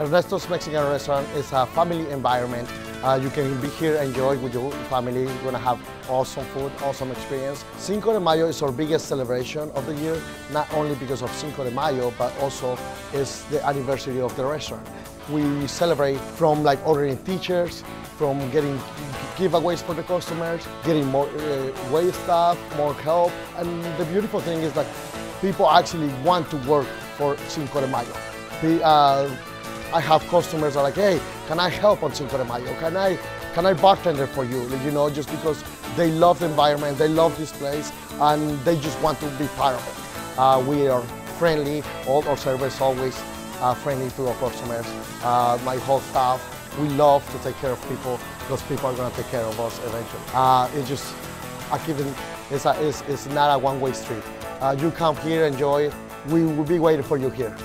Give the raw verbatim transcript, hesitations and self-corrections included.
Ernesto's Mexican restaurant is a family environment. Uh, you can be here, enjoy with your family. You're going to have awesome food, awesome experience. Cinco de Mayo is our biggest celebration of the year, not only because of Cinco de Mayo, but also is the anniversary of the restaurant. We celebrate from like ordering teachers, from getting giveaways for the customers, getting more uh, wait staff, more help. And the beautiful thing is that people actually want to work for Cinco de Mayo. The, uh, I have customers that are like, hey, can I help on Cinco de Mayo? Can I, can I bartender for you? You know, just because they love the environment, they love this place, and they just want to be part of it. Uh, we are friendly, all our servers always uh, friendly to our customers. Uh, my whole staff, we love to take care of people. Those people are gonna take care of us eventually. Uh, it's just, I keep it, it's, a, it's, it's not a one-way street. Uh, you come here, enjoy. We will be waiting for you here.